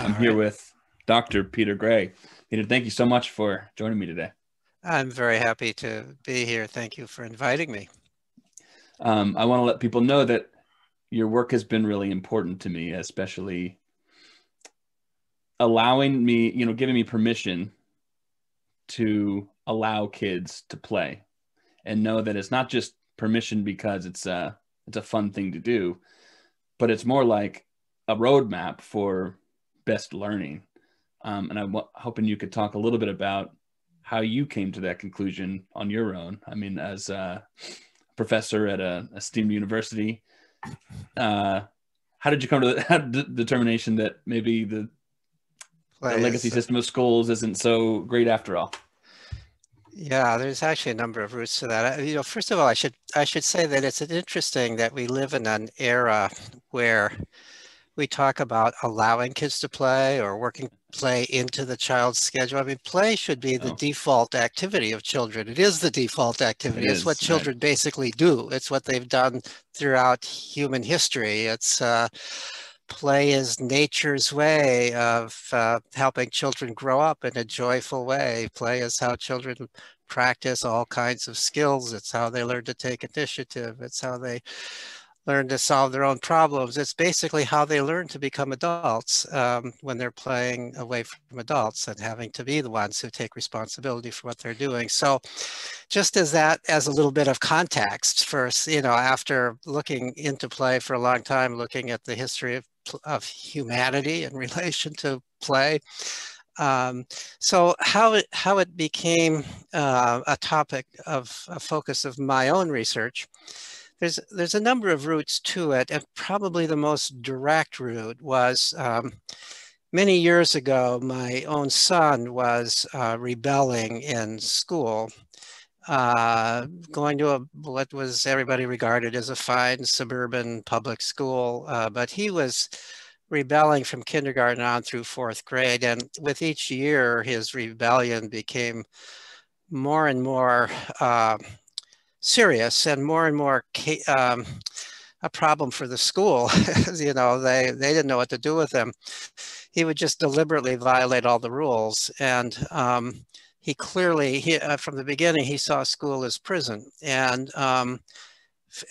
I'm here with Dr. Peter Gray. Peter, thank you so much for joining me today. I'm very happy to be here. Thank you for inviting me. I want to let people know that your work has been really important to me, especially allowing me, you know, giving me permission to allow kids to play and know that it's not just permission because it's a fun thing to do, but it's more like a roadmap for best learning. And I'm hoping you could talk a little bit about how you came to that conclusion on your own. I mean, as a professor at an esteemed university, how did you come to the determination that maybe the legacy system of schools isn't so great after all? Yeah, there's actually a number of roots to that. You know, first of all, I should say that it's interesting that we live in an era where we talk about allowing kids to play or working play into the child's schedule. I mean, play should be the default activity of children. It is the default activity. It's what children basically do. It's what they've done throughout human history. It's play is nature's way of helping children grow up in a joyful way. Play is how children practice all kinds of skills. It's how they learn to take initiative. It's how they learn to solve their own problems. It's basically how they learn to become adults when they're playing away from adults and having to be the ones who take responsibility for what they're doing. So just as that, as a little bit of context first, you know, after looking into play for a long time, looking at the history of humanity in relation to play. So how it became a topic of a focus of my own research, there's a number of routes to it, and probably the most direct route was many years ago, my own son was rebelling in school, going to what was everybody regarded as a fine suburban public school, but he was rebelling from kindergarten on through fourth grade, and with each year, his rebellion became more and more serious and more a problem for the school. You know, they didn't know what to do with him. He would just deliberately violate all the rules. And he clearly, from the beginning, he saw school as prison and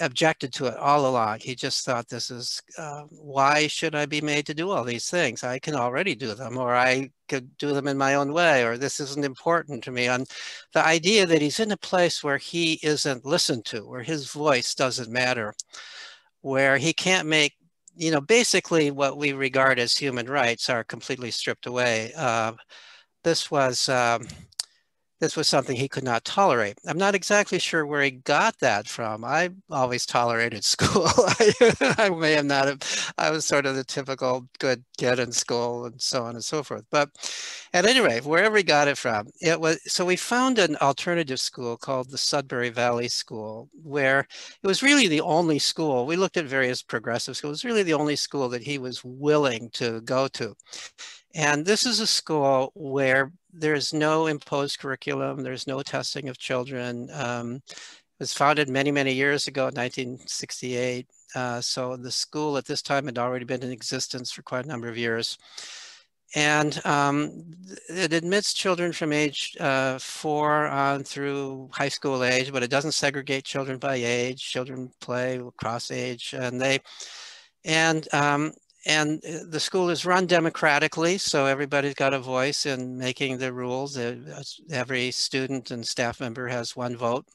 objected to it all along. He just thought, this is, why should I be made to do all these things? I can already do them, or I could do them in my own way, or this isn't important to me. And the idea that he's in a place where he isn't listened to, where his voice doesn't matter, where he can't make, you know, basically what we regard as human rights are completely stripped away. This was something he could not tolerate. I'm not exactly sure where he got that from. I always tolerated school. I may have not have, I was sort of the typical good kid in school and so on and so forth. But at any rate, wherever he got it from, it was, so we found an alternative school called the Sudbury Valley School, where it was really the only school, we looked at various progressive schools, it was really the only school that he was willing to go to. And this is a school where there's no imposed curriculum. There's no testing of children. It was founded many, many years ago, 1968. So the school at this time had already been in existence for quite a number of years. And it admits children from age 4 on through high school age, but it doesn't segregate children by age. Children play across age, and and the school is run democratically, so everybody's got a voice in making the rules. Every student and staff member has one vote.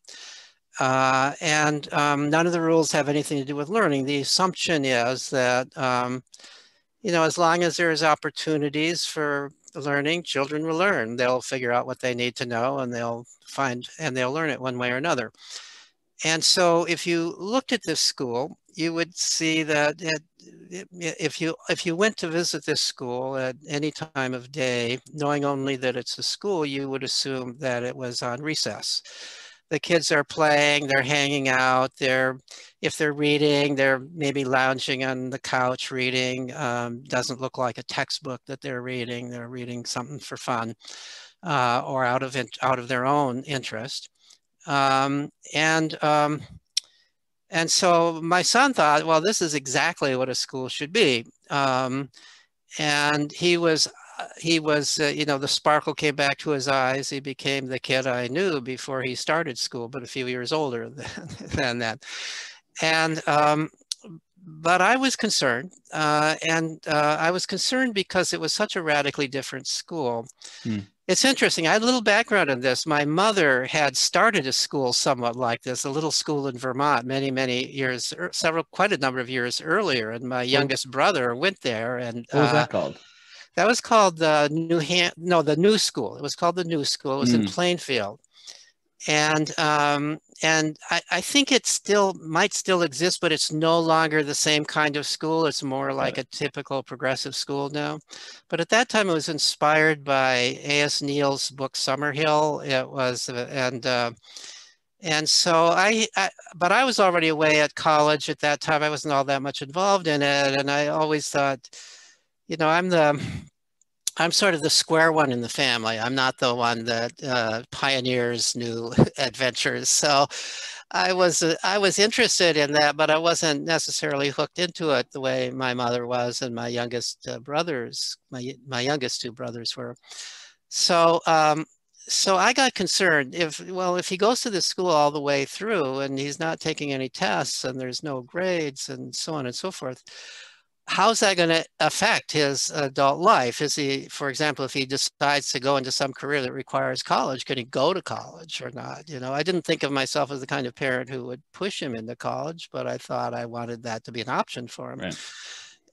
None of the rules have anything to do with learning. The assumption is that, you know, as long as there's opportunities for learning, children will learn. They'll figure out what they need to know, and they'll find, and they'll learn it one way or another. And so if you looked at this school, you would see that if you went to visit this school at any time of day, knowing only that it's a school, you would assume that it was on recess. The kids are playing, they're hanging out, if they're reading, they're maybe lounging on the couch reading. Doesn't look like a textbook that they're reading. They're reading something for fun or out of their own interest. And so my son thought, well, this is exactly what a school should be. And he was you know, the sparkle came back to his eyes. He became the kid I knew before he started school, but a few years older than that. And but I was concerned, I was concerned because it was such a radically different school. Mm. It's interesting, I had a little background on this. My mother had started a school somewhat like this, a little school in Vermont many years, quite a number of years earlier, and my youngest brother went there. And what was that called? That was called the New School. It was called the New School. It was in Plainfield. And I think it might still exist, but it's no longer the same kind of school. It's more like a typical progressive school now. But at that time, it was inspired by A.S. Neil's book Summerhill. It was, and so but I was already away at college at that time. I wasn't all that much involved in it, and I always thought, you know, I'm sort of the square one in the family. I'm not the one that pioneers new adventures. So I was interested in that, but I wasn't necessarily hooked into it the way my mother was and my youngest brothers, my youngest two brothers were. So so I got concerned if he goes to this school all the way through and he's not taking any tests and there's no grades and so on and so forth, how's that going to affect his adult life? Is he, for example, if he decides to go into some career that requires college, could he go to college or not? You know, I didn't think of myself as the kind of parent who would push him into college, but I thought I wanted that to be an option for him. Right.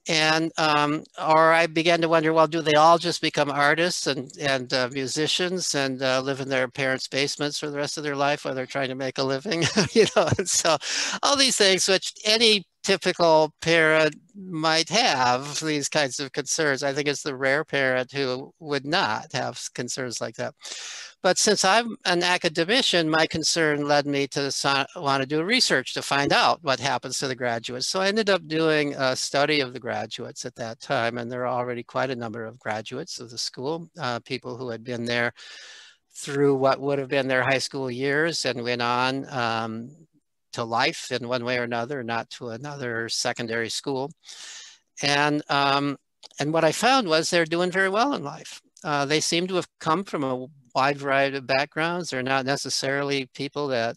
And, or I began to wonder, well, do they all just become artists and musicians and live in their parents' basements for the rest of their life while they're trying to make a living? You know, and so all these things, which any typical parent might have these kinds of concerns. I think it's the rare parent who would not have concerns like that. But since I'm an academician, my concern led me to want to do research to find out what happens to the graduates. So I ended up doing a study of the graduates at that time, and there are already quite a number of graduates of the school, people who had been there through what would have been their high school years and went on to life in one way or another, not to another secondary school. And what I found was they're doing very well in life. They seem to have come from a wide variety of backgrounds. They're not necessarily people that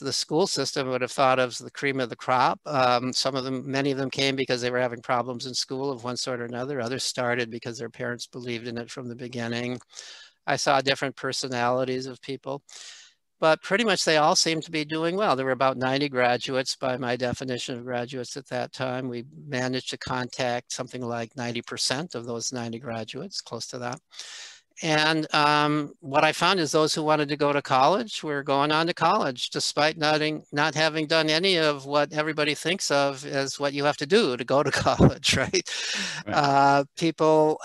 the school system would have thought of as the cream of the crop. Many of them came because they were having problems in school of one sort or another. Others started because their parents believed in it from the beginning. I saw different personalities of people. But pretty much they all seemed to be doing well. There were about 90 graduates by my definition of graduates at that time. We managed to contact something like 90% of those 90 graduates, close to that. And what I found is those who wanted to go to college were going on to college, despite not having done any of what everybody thinks of as what you have to do to go to college, right? Right. People...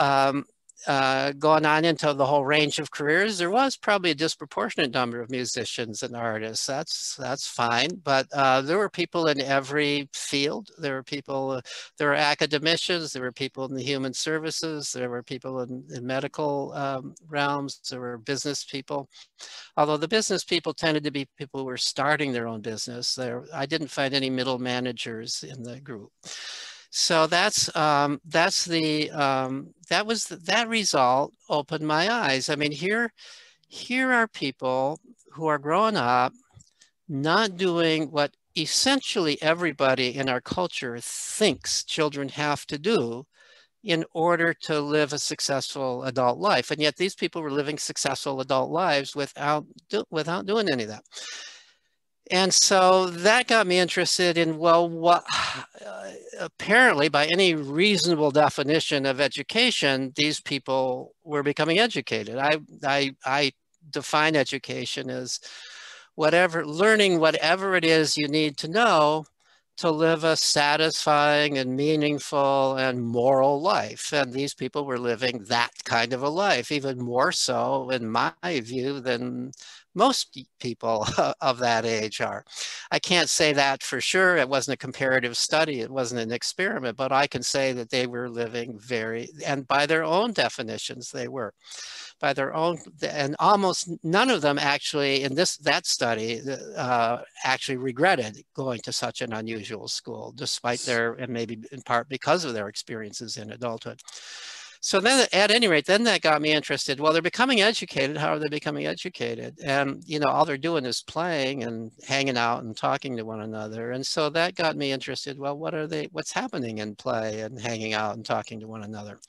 going on into the whole range of careers, there was probably a disproportionate number of musicians and artists. That's fine, but there were people in every field. There were people, there were academicians, there were people in the human services, there were people in medical realms, there were business people. Although the business people tended to be people who were starting their own business. I didn't find any middle managers in the group. So that result opened my eyes. I mean, here are people who are growing up not doing what essentially everybody in our culture thinks children have to do in order to live a successful adult life. And yet these people were living successful adult lives without doing any of that. And so that got me interested in, well, what, apparently by any reasonable definition of education, these people were becoming educated. I define education as learning whatever it is you need to know to live a satisfying and meaningful and moral life. And these people were living that kind of a life, even more so in my view than most people of that age are. I can't say that for sure. It wasn't a comparative study. It wasn't an experiment, but I can say that they were living very, and by their own definitions, they were. By their own, and almost none of them actually in that study actually regretted going to such an unusual school, despite their, and maybe in part because of their experiences in adulthood. So then, at any rate, then that got me interested. Well, they're becoming educated. How are they becoming educated? And, you know, all they're doing is playing and hanging out and talking to one another. And so that got me interested. Well, what are they, what's happening in play and hanging out and talking to one another?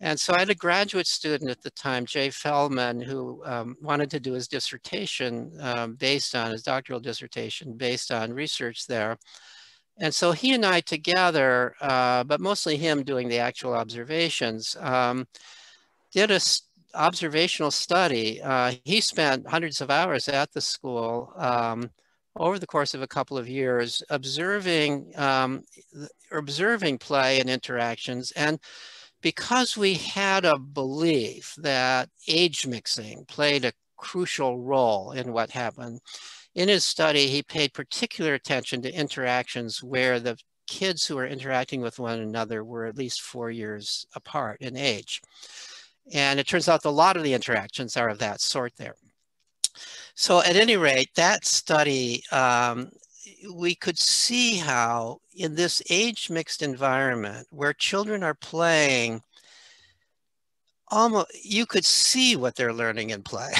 And so I had a graduate student at the time, Jay Fellman, who wanted to do his dissertation based on, his doctoral dissertation based on research there. And so he and I together, but mostly him doing the actual observations, did an observational study. He spent hundreds of hours at the school over the course of a couple of years, observing play and interactions. And because we had a belief that age mixing played a crucial role in what happened, in his study, he paid particular attention to interactions where the kids who were interacting with one another were at least 4 years apart in age. And it turns out a lot of the interactions are of that sort there. So at any rate, that study, we could see how in this age-mixed environment where children are playing, almost, you could see what they're learning in play.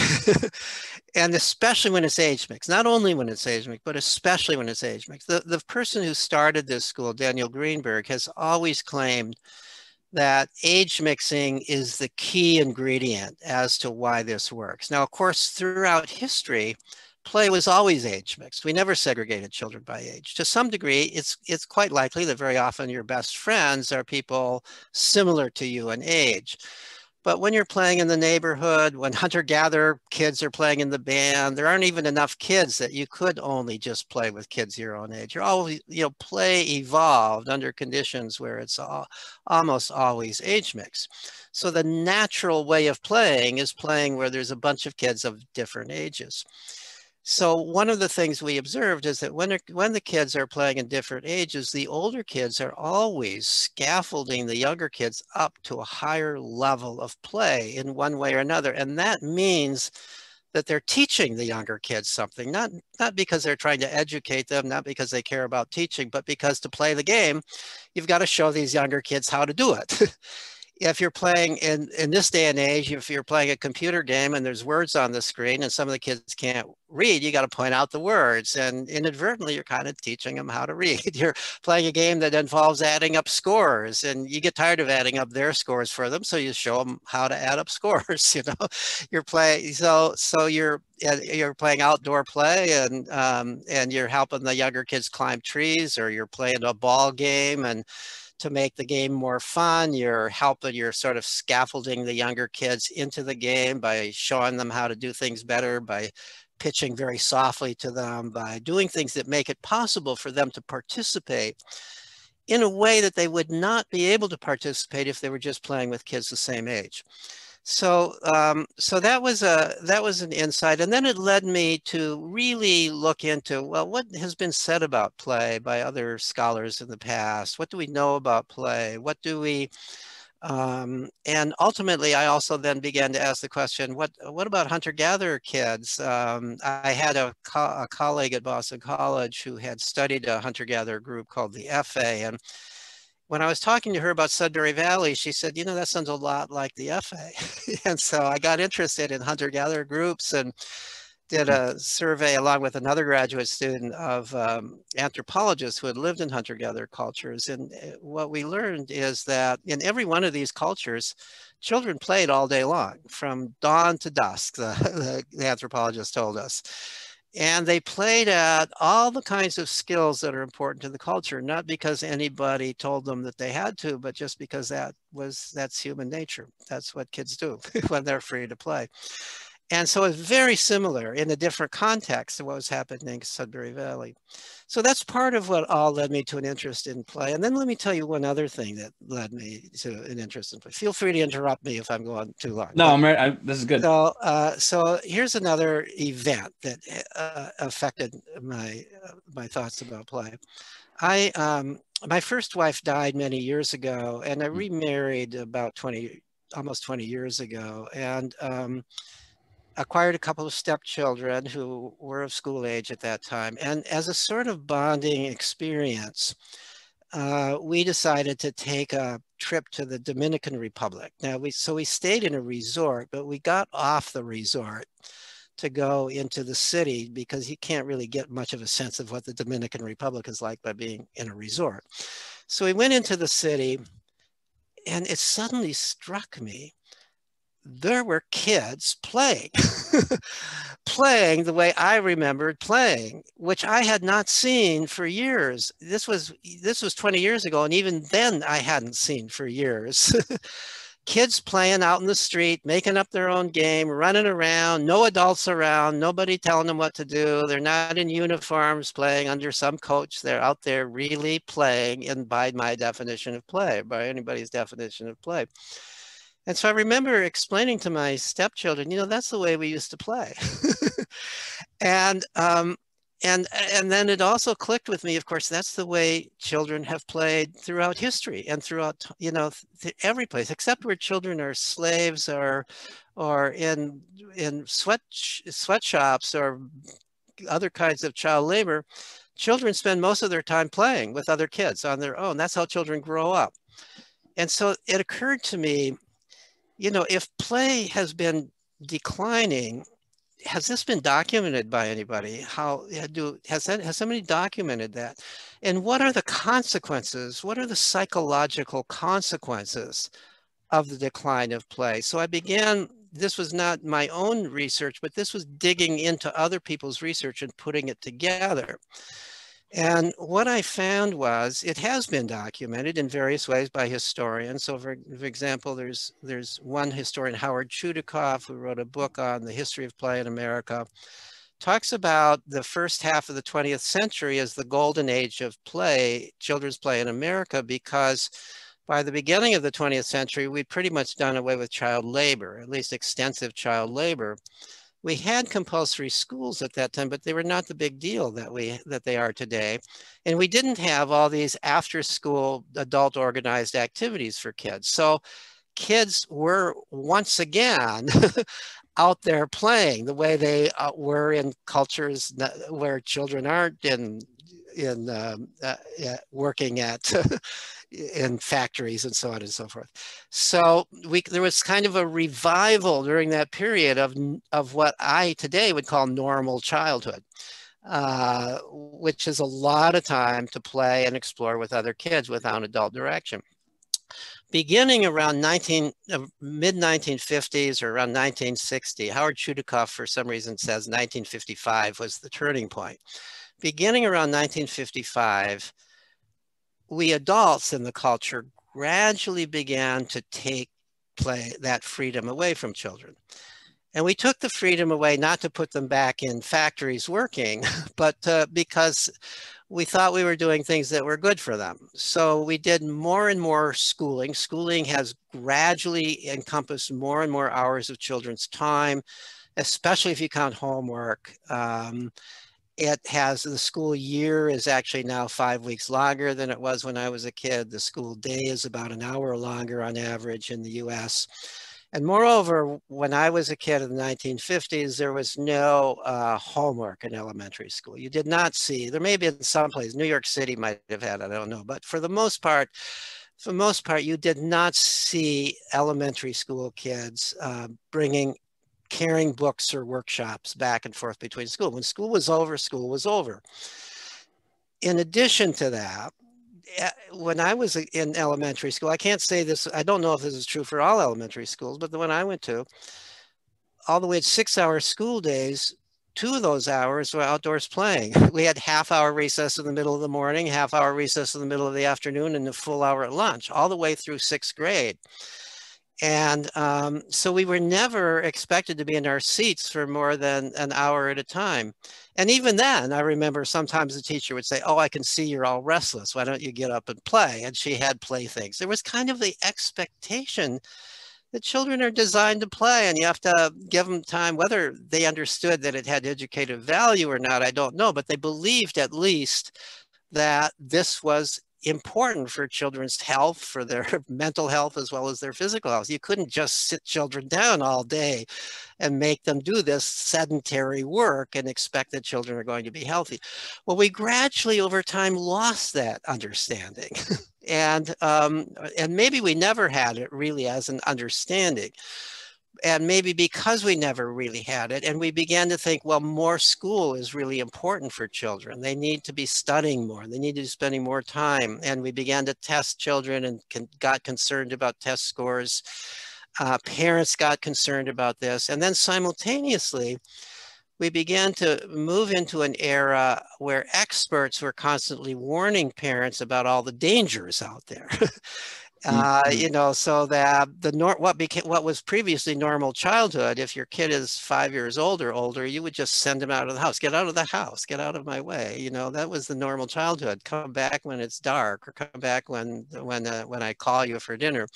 And especially when it's age mixed, not only when it's age mixed, but especially when it's age mixed. The person who started this school, Daniel Greenberg, has always claimed that age mixing is the key ingredient as to why this works. Now, of course, throughout history, play was always age mixed. We never segregated children by age. To some degree, it's quite likely that very often your best friends are people similar to you in age. But when you're playing in the neighborhood, when hunter-gatherer kids are playing in the band, there aren't even enough kids that you could only just play with kids your own age. You're always, you know, play evolved under conditions where it's almost always age mixed. So the natural way of playing is playing where there's a bunch of kids of different ages. So one of the things we observed is that when the kids are playing in different ages, the older kids are always scaffolding the younger kids up to a higher level of play in one way or another. And that means that they're teaching the younger kids something, not because they're trying to educate them, not because they care about teaching, but because to play the game, you've got to show these younger kids how to do it. If you're playing in this day and age, if you're playing a computer game and there's words on the screen and some of the kids can't read, you got to point out the words, and inadvertently you're kind of teaching them how to read. You're playing a game that involves adding up scores, and you get tired of adding up their scores for them, so you show them how to add up scores. You know, you're playing, so you're playing outdoor play, and you're helping the younger kids climb trees, or you're playing a ball game, and to make the game more fun, you're helping, you're sort of scaffolding the younger kids into the game by showing them how to do things better, by pitching very softly to them, by doing things that make it possible for them to participate in a way that they would not be able to participate if they were just playing with kids the same age. So, that was an insight, and then it led me to really look into, well, what has been said about play by other scholars in the past? What do we know about play? What do we, and ultimately, I also then began to ask the question, what about hunter-gatherer kids? I had a colleague at Boston College who had studied a hunter-gatherer group called the FA, and when I was talking to her about Sudbury Valley, she said, you know, that sounds a lot like the FA. And so I got interested in hunter-gatherer groups and did a survey along with another graduate student of anthropologists who had lived in hunter-gatherer cultures. And what we learned is that in every one of these cultures, children played all day long, from dawn to dusk, the anthropologists told us. And they played at all the kinds of skills that are important to the culture, not because anybody told them that they had to, but just because that's human nature. That's what kids do when they're free to play. And so it's very similar in a different context to what was happening in Sudbury Valley. So that's part of what all led me to an interest in play. And then let me tell you one other thing that led me to an interest in play. Feel free to interrupt me if I'm going too long. No, this is good. So, so here's another event that affected my thoughts about play. My first wife died many years ago, and I remarried about almost 20 years ago, and acquired a couple of stepchildren who were of school age at that time. And as a sort of bonding experience, we decided to take a trip to the Dominican Republic. Now, so we stayed in a resort, but we got off the resort to go into the city because you can't really get much of a sense of what the Dominican Republic is like by being in a resort. So we went into the city, and it suddenly struck me there were kids playing, playing the way I remembered playing, which I had not seen for years. This was 20 years ago, and even then I hadn't seen for years. Kids playing out in the street, making up their own game, running around, no adults around, nobody telling them what to do. They're not in uniforms playing under some coach. They're out there really playing, and by my definition of play, by anybody's definition of play. And so I remember explaining to my stepchildren, you know, that's the way we used to play. And then it also clicked with me, of course, that's the way children have played throughout history and throughout, you know, every place, except where children are slaves or in sweatshops or other kinds of child labor. Children spend most of their time playing with other kids on their own. That's how children grow up. And so it occurred to me, you know, if play has been declining, has this been documented by anybody? Has somebody documented that? And what are the consequences? What are the psychological consequences of the decline of play? So I began, this was not my own research, but this was digging into other people's research and putting it together. And what I found was it has been documented in various ways by historians. So for example, there's one historian, Howard Chudacoff, who wrote a book on the history of play in America, talks about the first half of the 20th century as the golden age of play, children's play in America, because by the beginning of the 20th century, we'd pretty much done away with child labor, at least extensive child labor. We had compulsory schools at that time, but they were not the big deal that they are today. And we didn't have all these after-school adult organized activities for kids. So kids were once again out there playing the way they were in cultures where children aren't working at in factories and so on and so forth. So there was kind of a revival during that period of what I today would call normal childhood, which is a lot of time to play and explore with other kids without adult direction. Beginning around mid-1950s or around 1960, Howard Chudacoff for some reason says 1955 was the turning point. Beginning around 1955, we adults in the culture gradually began to take that freedom away from children. And we took the freedom away not to put them back in factories working, but because we thought we were doing things that were good for them. So we did more and more schooling. Schooling has gradually encompassed more and more hours of children's time, especially if you count homework. The school year is actually now 5 weeks longer than it was when I was a kid. The school day is about an hour longer on average in the US. And moreover, when I was a kid in the 1950s, there was no homework in elementary school. You did not see, there may be in some places, New York City might have had, I don't know, but for the most part, you did not see elementary school kids carrying books or workshops back and forth between school. When school was over, school was over. In addition to that, when I was in elementary school, I can't say this, I don't know if this is true for all elementary schools, but the one I went to, all the way at 6-hour school days, 2 of those hours were outdoors playing. We had half-hour recess in the middle of the morning, half-hour recess in the middle of the afternoon, and a full hour at lunch, all the way through 6th grade. And so we were never expected to be in our seats for more than an hour at a time. And even then, I remember sometimes the teacher would say, oh, I can see you're all restless. Why don't you get up and play? And she had playthings. There was kind of the expectation that children are designed to play and you have to give them time. Whether they understood that it had educative value or not, I don't know, but they believed at least that this was important for children's health, for their mental health, as well as their physical health. You couldn't just sit children down all day and make them do this sedentary work and expect that children are going to be healthy. Well, we gradually over time lost that understanding. And maybe we never had it really as an understanding. And maybe because we never really had it, and we began to think, well, more school is really important for children. They need to be studying more. They need to be spending more time. And we began to test children and got concerned about test scores. Parents got concerned about this. And then simultaneously, we began to move into an era where experts were constantly warning parents about all the dangers out there. You know, so that what was previously normal childhood, if your kid is 5 years old or older, you would just send him out of the house. Get out of the house, get out of my way. You know, that was the normal childhood. Come back when it's dark, or come back when I call you for dinner.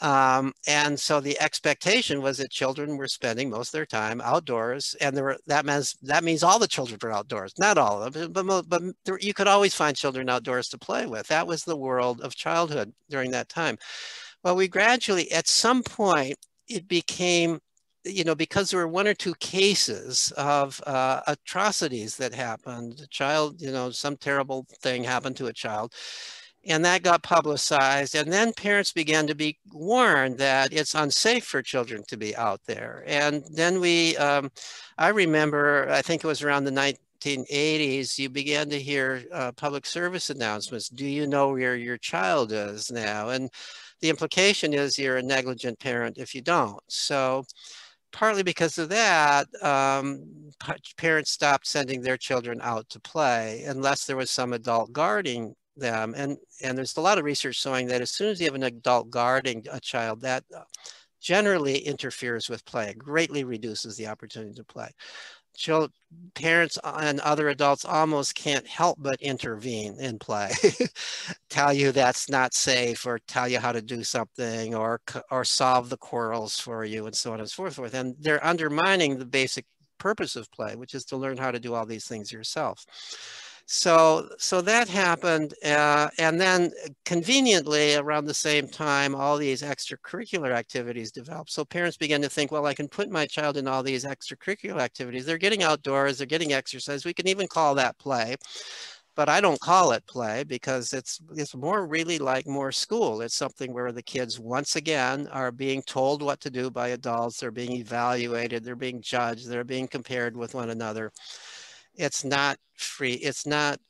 And so the expectation was that children were spending most of their time outdoors, and there were, that means all the children were outdoors, not all of them, but there, you could always find children outdoors to play with. That was the world of childhood during that time. Well, we gradually, at some point, it became, you know, because there were one or two cases of atrocities that happened, a child, you know, some terrible thing happened to a child. And that got publicized, and then parents began to be warned that it's unsafe for children to be out there. And then we, I remember, I think it was around the 1980s, you began to hear public service announcements. Do you know where your child is now? And the implication is you're a negligent parent if you don't. So partly because of that, parents stopped sending their children out to play unless there was some adult guarding them. And there's a lot of research showing that as soon as you have an adult guarding a child, that generally interferes with play. It greatly reduces the opportunity to play. Parents and other adults almost can't help but intervene in play, tell you that's not safe, or tell you how to do something, or solve the quarrels for you, and so on and so forth. And they're undermining the basic purpose of play, which is to learn how to do all these things yourself. So that happened, and then conveniently around the same time, all these extracurricular activities developed. So parents began to think, well, I can put my child in all these extracurricular activities. They're getting outdoors, they're getting exercise. We can even call that play, but I don't call it play because it's more really like more school. It's something where the kids, once again, are being told what to do by adults. They're being evaluated, they're being judged, they're being compared with one another. It's not free. It's not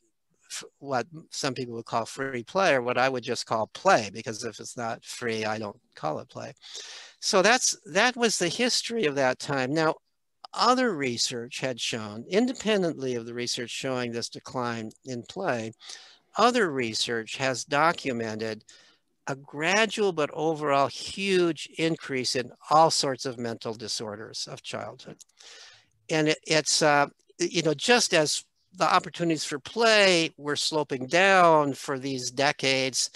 what some people would call free play, or what I would just call play, because if it's not free, I don't call it play. So that was the history of that time. Now, other research had shown, independently of the research showing this decline in play, other research has documented a gradual but overall huge increase in all sorts of mental disorders of childhood. And you know, just as the opportunities for play were sloping down for these decades,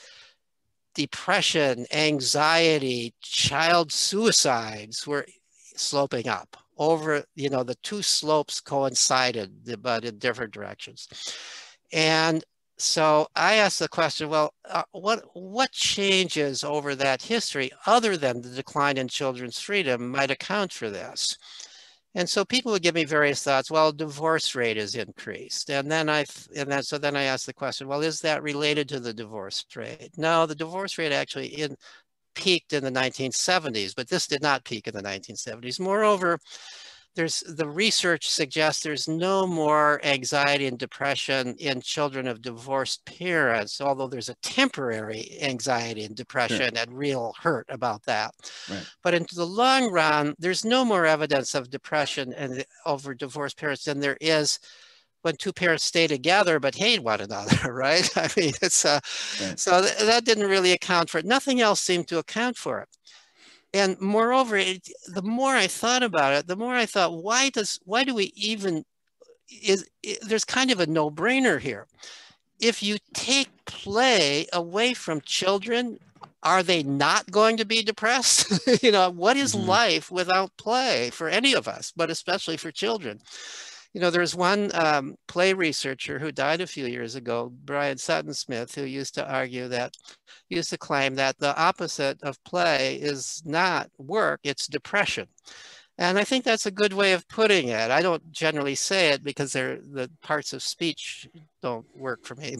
depression, anxiety, child suicides were sloping up. Over, you know, the two slopes coincided, but in different directions. And so I asked the question, well, what changes over that history, other than the decline in children's freedom, might account for this? And so people would give me various thoughts. Well, divorce rate is increased. And then I asked the question, well, is that related to the divorce rate? No, the divorce rate actually peaked in the 1970s, but this did not peak in the 1970s. Moreover, the research suggests there's no more anxiety and depression in children of divorced parents, although there's a temporary anxiety and depression and real hurt about that. Right. But in the long run, there's no more evidence of depression over divorced parents than there is when two parents stay together but hate one another, right? I mean, it's so that didn't really account for it. Nothing else seemed to account for it. And moreover, the more I thought about it, the more I thought, there's kind of a no-brainer here. If you take play away from children, are they not going to be depressed? What is life without play for any of us, but especially for children? There's one play researcher who died a few years ago, Brian Sutton-Smith, who used to claim that the opposite of play is not work, it's depression. And I think that's a good way of putting it. I don't generally say it because the parts of speech don't work for me.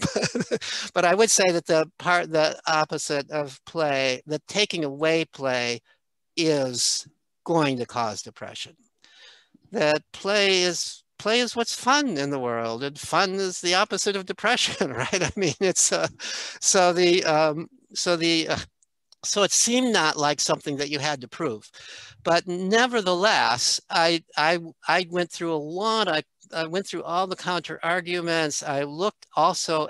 But I would say that the opposite of play, the taking away play, is going to cause depression. That play is what's fun in the world, and fun is the opposite of depression, right? So it seemed not like something that you had to prove, but nevertheless, I went through a lot. I went through all the counter arguments. I looked also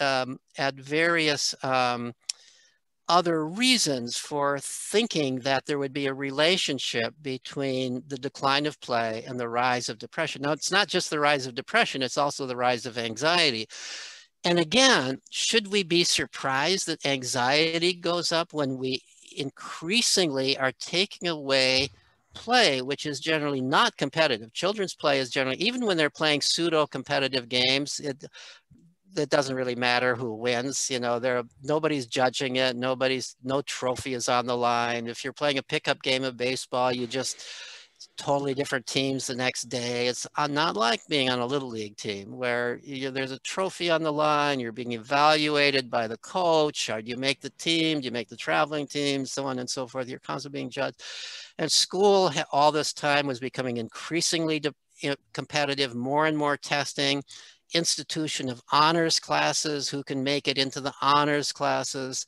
at various other reasons for thinking that there would be a relationship between the decline of play and the rise of depression. Now, it's not just the rise of depression, it's also the rise of anxiety. And again, should we be surprised that anxiety goes up when we increasingly are taking away play, which is generally not competitive? Children's play is generally, even when they're playing pseudo-competitive games, it doesn't really matter who wins. Nobody's judging it. No trophy is on the line. If you're playing a pickup game of baseball, you just totally different teams the next day. It's not like being on a little league team where there's a trophy on the line. You're being evaluated by the coach. Do you make the team? Do you make the traveling team? So on and so forth. You're constantly being judged. And school all this time was becoming increasingly competitive, more and more testing. Institution of honors classes, who can make it into the honors classes.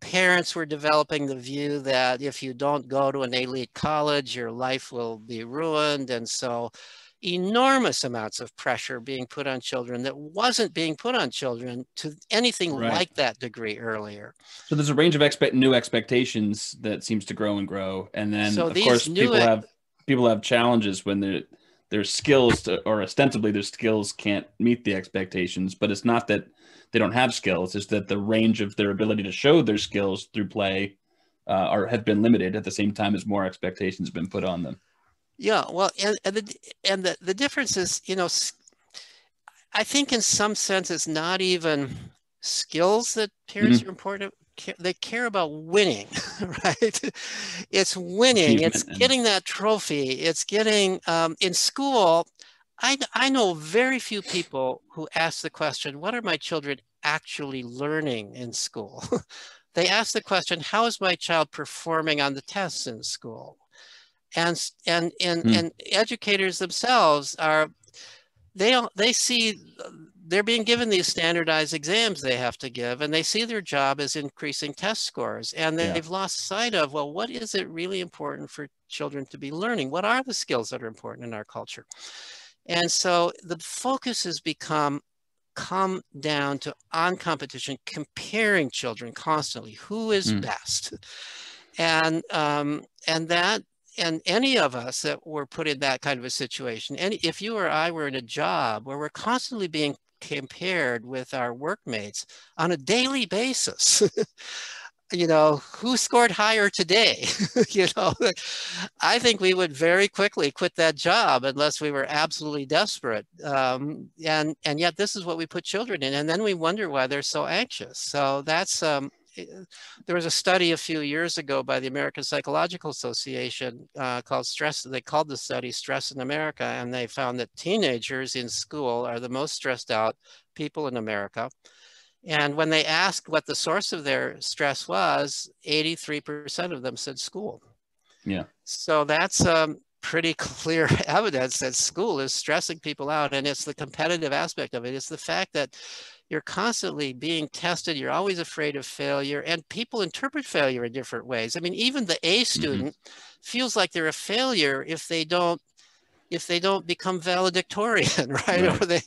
Parents were developing the view that if you don't go to an elite college, your life will be ruined. And so enormous amounts of pressure being put on children that wasn't being put on children to anything like that degree earlier. So there's a range of new expectations that seems to grow and grow. And then, so of course, people have challenges when their skills or ostensibly their skills can't meet the expectations, but it's not that they don't have skills. It's that the range of their ability to show their skills through play have been limited at the same time as more expectations have been put on them. Yeah, well, and the difference is, I think in some sense it's not even skills that parents are important. They care about winning, right? It's winning. It's getting that trophy. It's getting in school. I know very few people who ask the question, what are my children actually learning in school? They ask the question, how is my child performing on the tests in school? And educators themselves they see they're being given these standardized exams they have to give, and they see their job as increasing test scores. And they've lost sight of, well, what is it really important for children to be learning? What are the skills that are important in our culture? And so the focus has come down to on competition, comparing children constantly. Who is best? And any of us that were put in that kind of a situation, if you or I were in a job where we're constantly being compared with our workmates on a daily basis, who scored higher today? I think we would very quickly quit that job unless we were absolutely desperate. And yet this is what we put children in. And then we wonder why they're so anxious. So that's, there was a study a few years ago by the American Psychological Association called Stress. They called the study Stress in America, and they found that teenagers in school are the most stressed out people in America. And when they asked what the source of their stress was, 83% of them said school. Yeah. So that's pretty clear evidence that school is stressing people out, and it's the competitive aspect of it. It's the fact that you're constantly being tested. You're always afraid of failure, and people interpret failure in different ways. I mean, even the A student feels like they're a failure if they don't become valedictorian, right? Or they,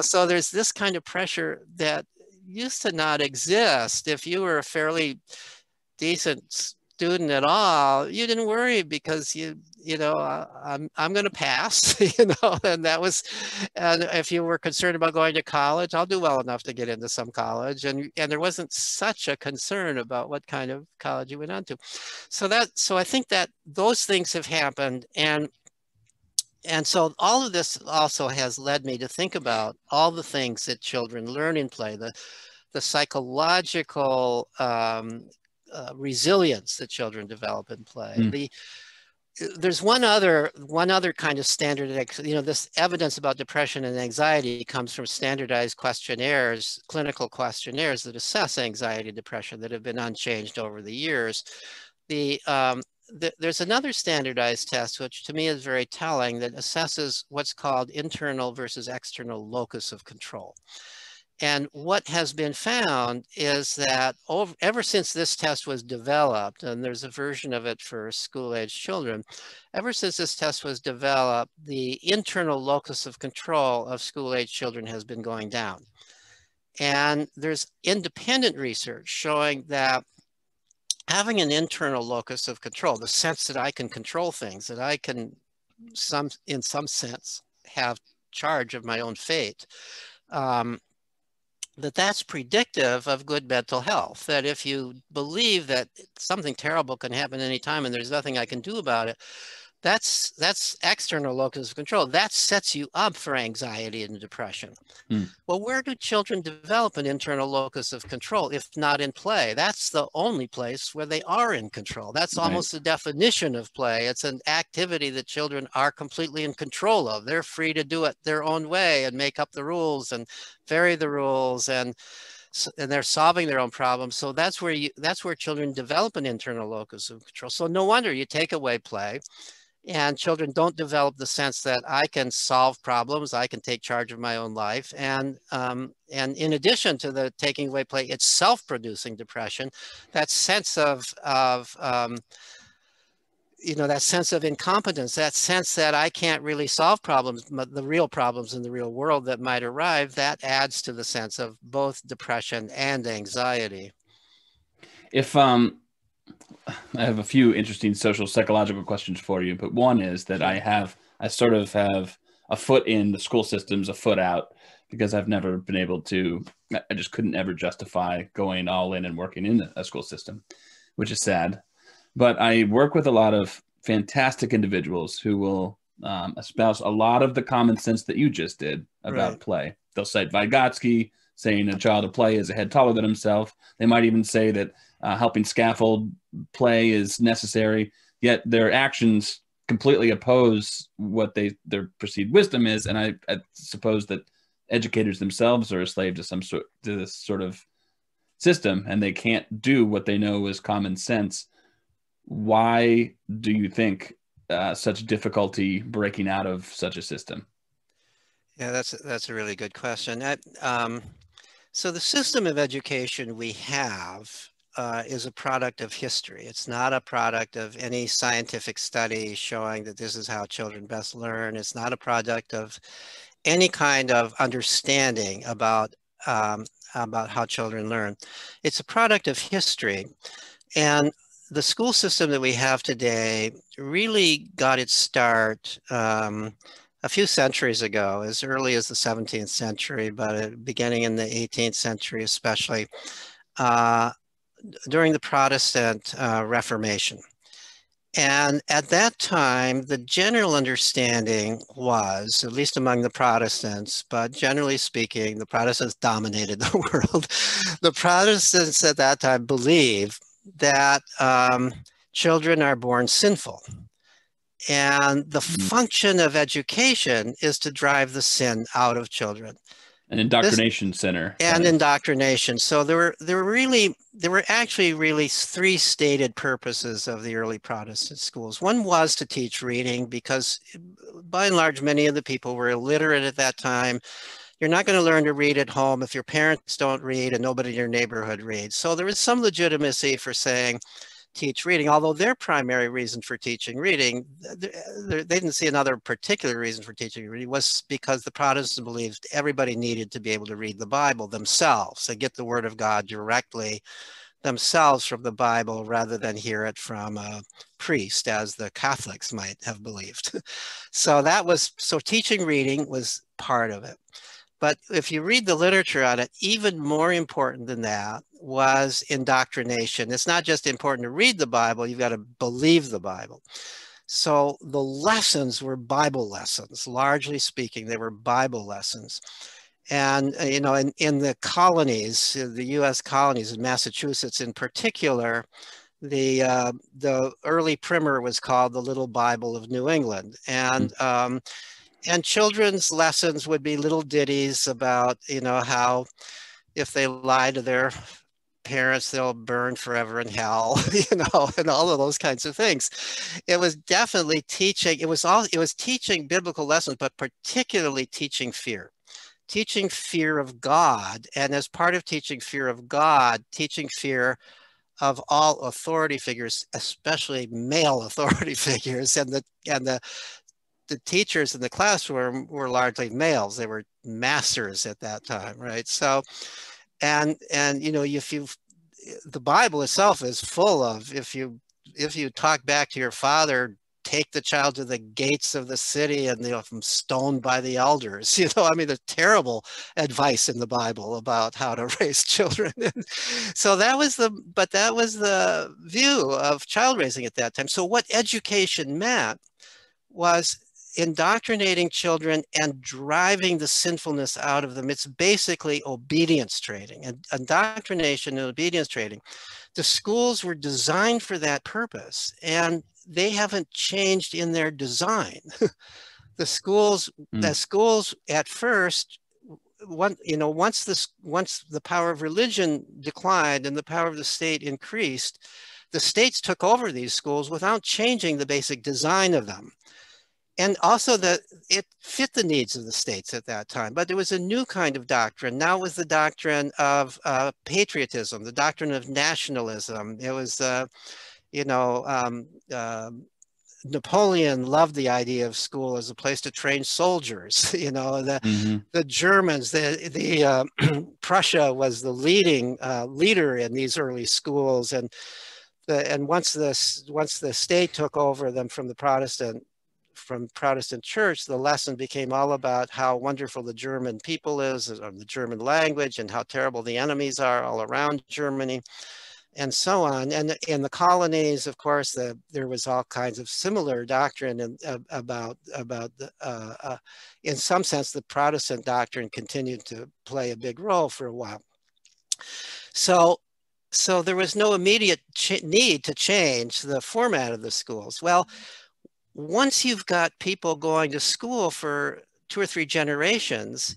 so there's this kind of pressure that used to not exist. If you were a fairly decent student at all, you didn't worry because I'm going to pass, and that was, and if you were concerned about going to college, I'll do well enough to get into some college. And there wasn't such a concern about what kind of college you went on to. So I think that those things have happened. And so all of this also has led me to think about all the things that children learn in play, the psychological resilience that children develop in play. There's one other kind of standard, this evidence about depression and anxiety comes from standardized questionnaires, clinical questionnaires that assess anxiety and depression that have been unchanged over the years. There's another standardized test, which to me is very telling, that assesses what's called internal versus external locus of control. And what has been found is that ever since this test was developed, and there's a version of it for school-aged children, ever since this test was developed, the internal locus of control of school-aged children has been going down. And there's independent research showing that having an internal locus of control, the sense that I can control things, that I can, in some sense, have charge of my own fate, that's predictive of good mental health. That if you believe that something terrible can happen anytime and there's nothing I can do about it, that's external locus of control. That sets you up for anxiety and depression. Well, where do children develop an internal locus of control if not in play? That's the only place where they are in control. That's almost the definition of play. It's an activity that children are completely in control of. They're free to do it their own way and make up the rules and vary the rules, and they're solving their own problems. So that's where children develop an internal locus of control. So no wonder you take away play, and children don't develop the sense that I can solve problems, I can take charge of my own life. And in addition to the taking away play, it's self-producing depression. That sense that sense of incompetence, that sense that I can't really solve problems, the real problems in the real world that might arrive, that adds to the sense of both depression and anxiety. I have a few interesting social psychological questions for you, but one is that I sort of have a foot in the school systems, a foot out, because I've never been able to, I just couldn't ever justify going all in and working in a school system, which is sad. But I work with a lot of fantastic individuals who will espouse a lot of the common sense that you just did about play. They'll cite Vygotsky, saying a child of play is a head taller than himself. They might even say that helping scaffold play is necessary, yet their actions completely oppose what their perceived wisdom is. And I suppose that educators themselves are a slave to this sort of system, and they can't do what they know is common sense. Why do you think such difficulty breaking out of such a system? Yeah, that's a really good question. So the system of education we have is a product of history. It's not a product of any scientific study showing that this is how children best learn. It's not a product of any kind of understanding about how children learn. It's a product of history. And the school system that we have today really got its start a few centuries ago, as early as the 17th century, but beginning in the 18th century, especially, during the Protestant Reformation. And at that time, the general understanding was, at least among the Protestants, but generally speaking, the Protestants dominated the world. The Protestants at that time believed that children are born sinful. And the function of education is to drive the sin out of children. An indoctrination center. And indoctrination. So there were actually really three stated purposes of the early Protestant schools. One was to teach reading, because by and large, many of the people were illiterate at that time. You're not going to learn to read at home if your parents don't read and nobody in your neighborhood reads. So there is some legitimacy for saying teach reading, although their primary reason for teaching reading, they didn't see another particular reason for teaching reading, was because the Protestants believed everybody needed to be able to read the Bible themselves and get the Word of God directly themselves from the Bible rather than hear it from a priest, as the Catholics might have believed. So teaching reading was part of it. But if you read the literature on it, even more important than that was indoctrination. It's not just important to read the Bible, you've got to believe the Bible. So the lessons were Bible lessons, largely speaking, they were Bible lessons. And, you know, in the colonies, the U.S. colonies, in Massachusetts in particular, the early primer was called the Little Bible of New England. And children's lessons would be little ditties about, you know, how if they lie to their parents, they'll burn forever in hell, you know, and all of those kinds of things. It was definitely teaching, it was teaching biblical lessons, but particularly teaching fear of God. And as part of teaching fear of God, teaching fear of all authority figures, especially male authority figures, and the teachers in the classroom were largely males. They were masters at that time, right? So, and you know, the Bible itself is full of, if you talk back to your father, take the child to the gates of the city and, you know, from stoned by the elders, you know, I mean, there's terrible advice in the Bible about how to raise children. So that was the view of child raising at that time. So what education meant was indoctrinating children and driving the sinfulness out of them. It's basically obedience training, and indoctrination and obedience training. The schools were designed for that purpose, and they haven't changed in their design. The schools at first, once the power of religion declined and the power of the state increased, the states took over these schools without changing the basic design of them. And also it fit the needs of the states at that time, but there was a new kind of doctrine. Now it was the doctrine of patriotism, the doctrine of nationalism. It was, Napoleon loved the idea of school as a place to train soldiers. You know, the Germans, the Prussia was the leading leader in these early schools, and once the state took over them from Protestant church, the lesson became all about how wonderful the German people is, or the German language, and how terrible the enemies are all around Germany, and so on. And in the colonies, of course, there was all kinds of similar doctrine about in some sense, the Protestant doctrine continued to play a big role for a while. So there was no immediate need to change the format of the schools. Well, once you've got people going to school for 2 or 3 generations,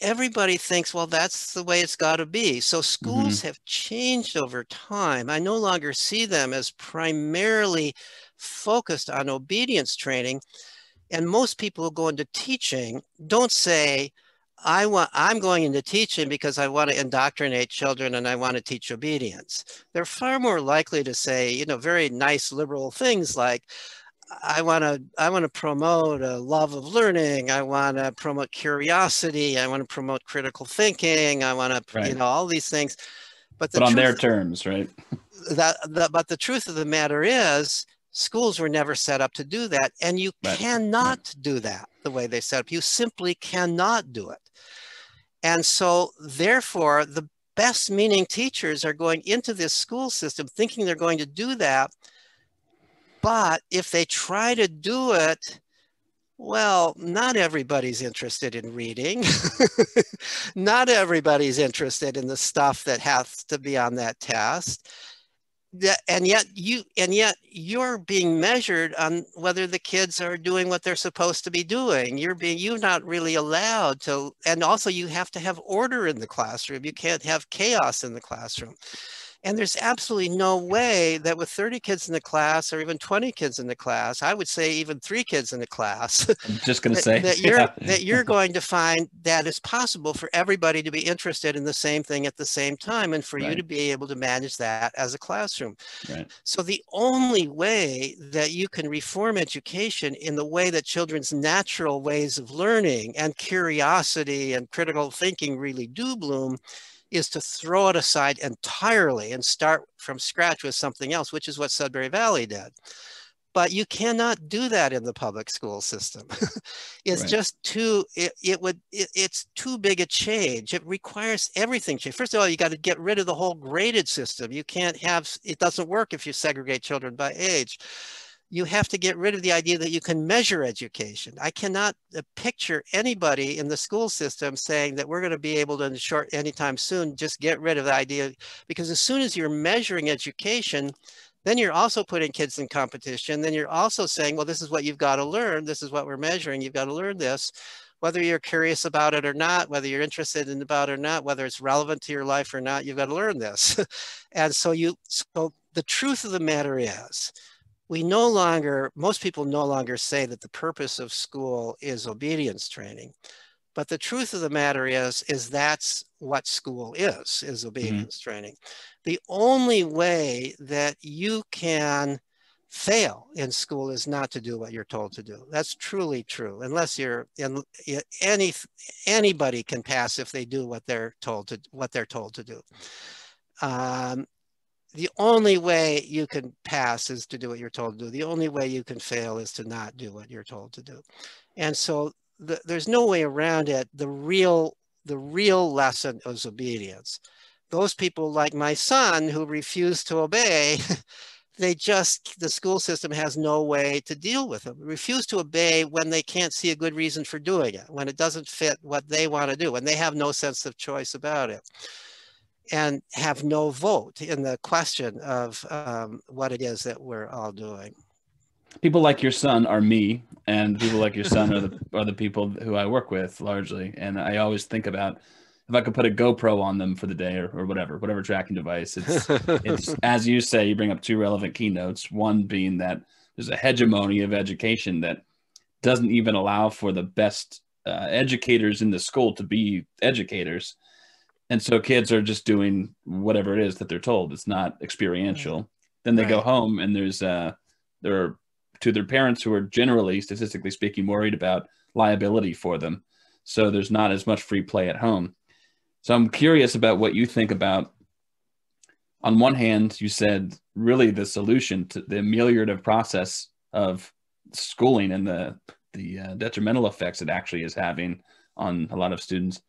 everybody thinks, well, that's the way it's got to be. So schools have changed over time. I no longer see them as primarily focused on obedience training. And most people who go into teaching don't say, I'm going into teaching because I want to indoctrinate children and I want to teach obedience. They're far more likely to say, you know, very nice liberal things like, I want to promote a love of learning. I want to promote curiosity. I want to promote critical thinking. I want to, you know, all these things. But on their terms, right? But the truth of the matter is, schools were never set up to do that, and you cannot do that the way they set up. You simply cannot do it. And so, therefore, the best-meaning teachers are going into this school system thinking they're going to do that. But if they try to do it, well, not everybody's interested in reading. Not everybody's interested in the stuff that has to be on that test. And yet you're being measured on whether the kids are doing what they're supposed to be doing. You're not really allowed to, and also you have to have order in the classroom. You can't have chaos in the classroom. And there's absolutely no way that with 30 kids in the class, or even 20 kids in the class, I would say even 3 kids in the class, I'm just going to say that you're going to find that it's possible for everybody to be interested in the same thing at the same time, and for you to be able to manage that as a classroom. So the only way that you can reform education in the way that children's natural ways of learning and curiosity and critical thinking really do bloom is to throw it aside entirely and start from scratch with something else, which is what Sudbury Valley did. But you cannot do that in the public school system. It's right. Just too, it's too big a change. It requires everything change. First of all, you got to get rid of the whole graded system. You can't have, it doesn't work if you segregate children by age. You have to get rid of the idea that you can measure education. I cannot picture anybody in the school system saying that we're going to be able to, in short, anytime soon, just get rid of the idea, because as soon as you're measuring education, then you're also putting kids in competition. Then you're also saying, well, this is what you've got to learn. This is what we're measuring. You've got to learn this, whether you're curious about it or not, whether you're interested in about it or not, whether it's relevant to your life or not, you've got to learn this. And so the truth of the matter is, most people no longer say that the purpose of school is obedience training, but the truth of the matter is that's what school is obedience mm-hmm. training. The only way that you can fail in school is not to do what you're told to do. That's truly true, unless anybody can pass if they do what they're told to do. The only way you can pass is to do what you're told to do. The only way you can fail is to not do what you're told to do. And so there's no way around it. The real lesson is obedience. Those people like my son who refuse to obey, the school system has no way to deal with them. They refuse to obey when they can't see a good reason for doing it, when it doesn't fit what they want to do, when they have no sense of choice about it, and have no vote in the question of what it is that we're all doing. People like your son are me, and people like your son are the people who I work with largely. And I always think about if I could put a GoPro on them for the day or whatever tracking device. It's as you say, you bring up two relevant keynotes, one being that there's a hegemony of education that doesn't even allow for the best educators in the school to be educators. And so kids are just doing whatever it is that they're told. It's not experiential. Mm-hmm. Then they go home and they're to their parents, who are generally, statistically speaking, worried about liability for them. So there's not as much free play at home. So I'm curious about what you think about, on one hand, you said really the solution to the ameliorative process of schooling and the detrimental effects it actually is having on a lot of students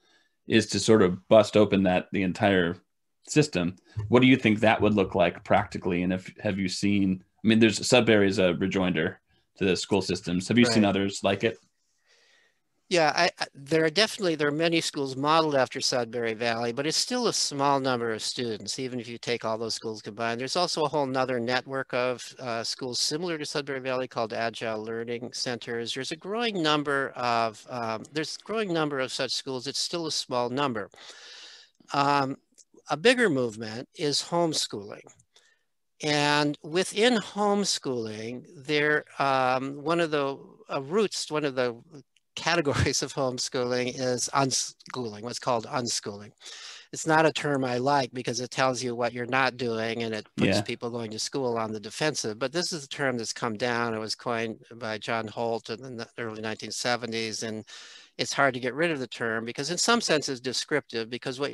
is to sort of bust open the entire system. What do you think that would look like practically? And have you seen, I mean, Sudbury is a rejoinder to the school systems. Have you seen others like it? Yeah, there are many schools modeled after Sudbury Valley, but it's still a small number of students, even if you take all those schools combined. There's also a whole nother network of schools similar to Sudbury Valley called Agile Learning Centers. There's a growing number of, such schools. It's still a small number. A bigger movement is homeschooling. And within homeschooling, one of the categories of homeschooling is unschooling, what's called unschooling. It's not a term I like because it tells you what you're not doing and it puts people going to school on the defensive, but this is a term that's come down. It was coined by John Holt in the early 1970s, and it's hard to get rid of the term because in some sense it's descriptive, because what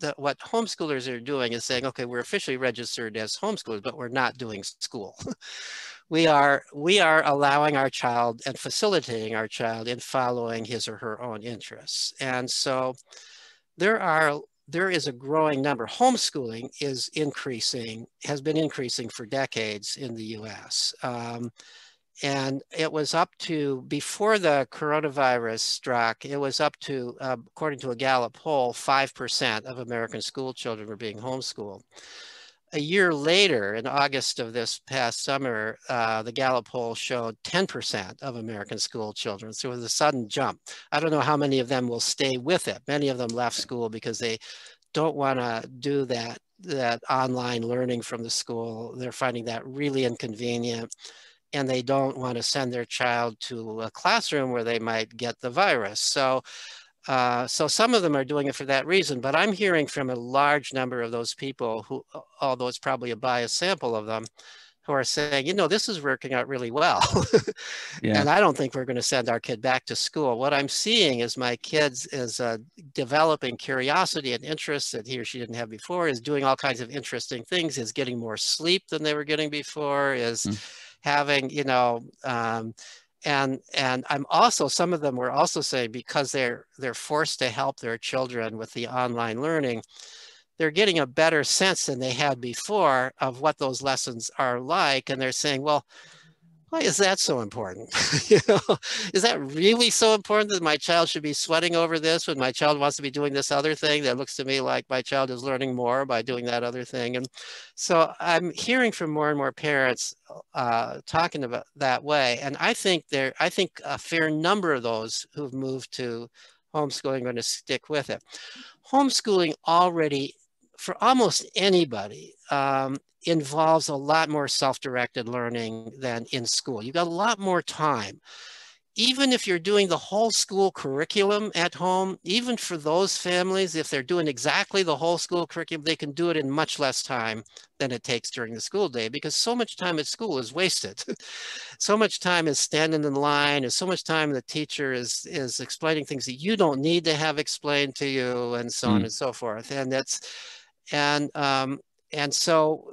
homeschoolers are doing is saying, okay, we're officially registered as homeschoolers, but we're not doing school. We are allowing our child and facilitating our child in following his or her own interests. And so there is a growing number. Homeschooling is has been increasing for decades in the US. And it was up to, before the coronavirus struck, it was up to, according to a Gallup poll, 5% of American school children were being homeschooled. A year later, in August of this past summer, the Gallup poll showed 10% of American school children. So it was a sudden jump. I don't know how many of them will stay with it. Many of them left school because they don't want to do that online learning from the school. They're finding that really inconvenient. And they don't want to send their child to a classroom where they might get the virus. So some of them are doing it for that reason, but I'm hearing from a large number of those people who, although it's probably a biased sample of them, who are saying, you know, this is working out really well. Yeah. And I don't think we're going to send our kid back to school. What I'm seeing is my kids is developing curiosity and interests that he or she didn't have before, is doing all kinds of interesting things, is getting more sleep than they were getting before, is having, you know, and I'm also, some of them were also saying, because they're forced to help their children with the online learning, they're getting a better sense than they had before of what those lessons are like. And they're saying, well, why is that so important? You know, is that really so important that my child should be sweating over this when my child wants to be doing this other thing that looks to me like my child is learning more by doing that other thing? And so I'm hearing from more and more parents talking about that way. And I think a fair number of those who've moved to homeschooling are going to stick with it. Homeschooling already, for almost anybody, involves a lot more self-directed learning than in school. You've got a lot more time. Even if you're doing the whole school curriculum at home, even for those families, if they're doing exactly the whole school curriculum, they can do it in much less time than it takes during the school day, because so much time at school is wasted. So much time is standing in line, and so much time the teacher is explaining things that you don't need to have explained to you, and so on and so forth. And that's, so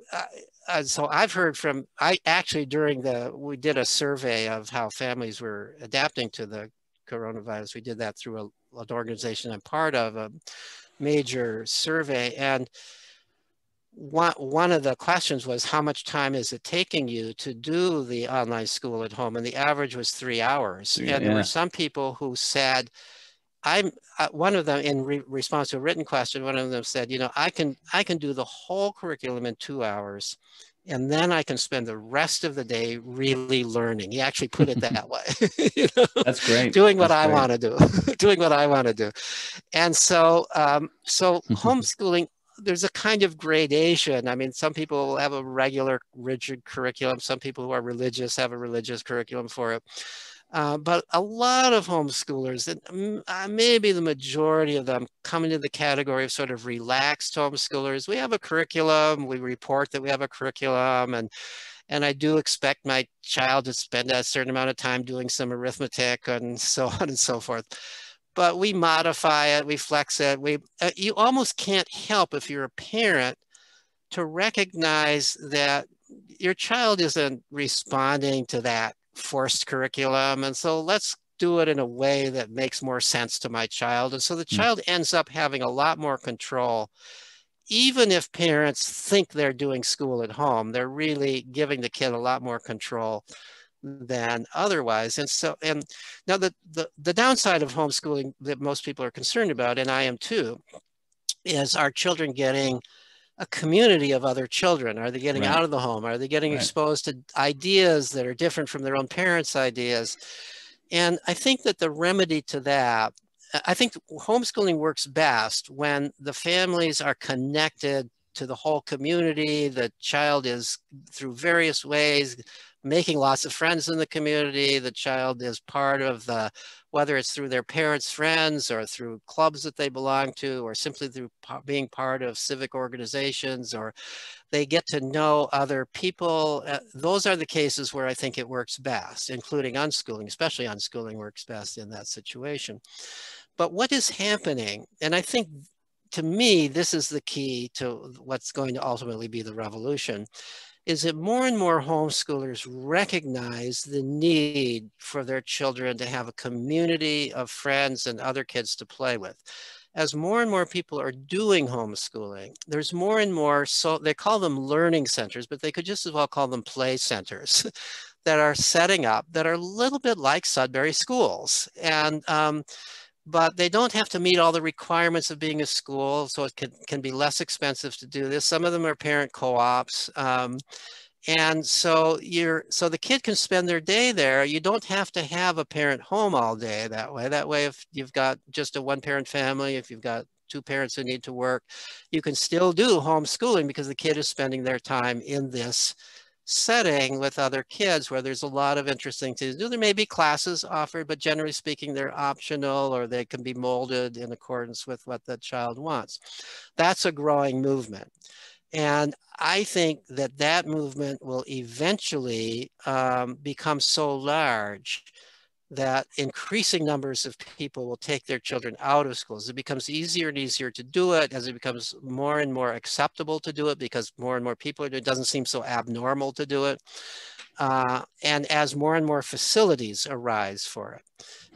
I've heard from, we did a survey of how families were adapting to the coronavirus. We did that through an organization I'm part of, a major survey. And one of the questions was, how much time is it taking you to do the online school at home? And the average was 3 hours. Yeah. And there were some people who said, one of them, in response to a written question, one of them said, you know, I can do the whole curriculum in 2 hours, and then I can spend the rest of the day really learning. He actually put it that way. You know? That's great. Doing what I want to do, doing what I want to do. And so, homeschooling, there's a kind of gradation. I mean, some people have a regular rigid curriculum. Some people who are religious have a religious curriculum for it. But a lot of homeschoolers, maybe the majority of them, come into the category of sort of relaxed homeschoolers. We have a curriculum. We report that we have a curriculum. And I do expect my child to spend a certain amount of time doing some arithmetic and so on and so forth. But we modify it. We flex it. You almost can't help, if you're a parent, to recognize that your child isn't responding to that forced curriculum, and so let's do it in a way that makes more sense to my child. And so the child ends up having a lot more control. Even if parents think they're doing school at home, they're really giving the kid a lot more control than otherwise. And so, and now the downside of homeschooling that most people are concerned about, and I am too, is, our children getting a community of other children? Are they getting out of the home? Are they getting exposed to ideas that are different from their own parents' ideas? And I think that the remedy to that, I think homeschooling works best when the families are connected to the whole community. The child is, through various ways, making lots of friends in the community. The child is part of the, whether it's through their parents' friends or through clubs that they belong to, or simply through being part of civic organizations, or they get to know other people. Those are the cases where I think it works best, including unschooling, especially unschooling works best in that situation. But what is happening, and I think to me, this is the key to what's going to ultimately be the revolution, is that more and more homeschoolers recognize the need for their children to have a community of friends and other kids to play with. As more and more people are doing homeschooling, there's more and more, so they call them learning centers, but they could just as well call them play centers that are setting up, that are a little bit like Sudbury schools. And but they don't have to meet all the requirements of being a school, so it can be less expensive to do this. Some of them are parent co-ops. And so so the kid can spend their day there. You don't have to have a parent home all day that way. That way, if you've got just a one-parent family, if you've got two parents who need to work, you can still do homeschooling because the kid is spending their time in this setting with other kids where there's a lot of interesting things to do. There may be classes offered, but generally speaking, they're optional, or they can be molded in accordance with what the child wants. That's a growing movement. And I think that that movement will eventually become so large that increasing numbers of people will take their children out of schools. It becomes easier and easier to do it as it becomes more and more acceptable to do it, because more and more people are doing it. It doesn't seem so abnormal to do it. And as more and more facilities arise for it.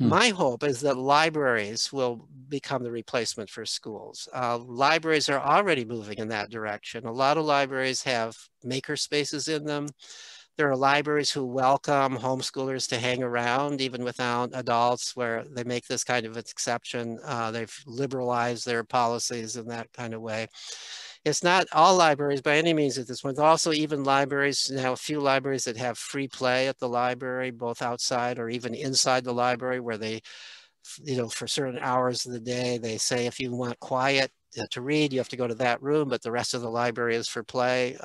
My hope is that libraries will become the replacement for schools. Libraries are already moving in that direction. A lot of libraries have maker spaces in them. There are libraries who welcome homeschoolers to hang around even without adults, where they make this kind of exception. They've liberalized their policies in that kind of way. It's not all libraries by any means at this point. Also, even libraries, now a few libraries that have free play at the library, both outside or even inside the library, where they, you know, for certain hours of the day, they say, if you want quiet to read, you have to go to that room, but the rest of the library is for play.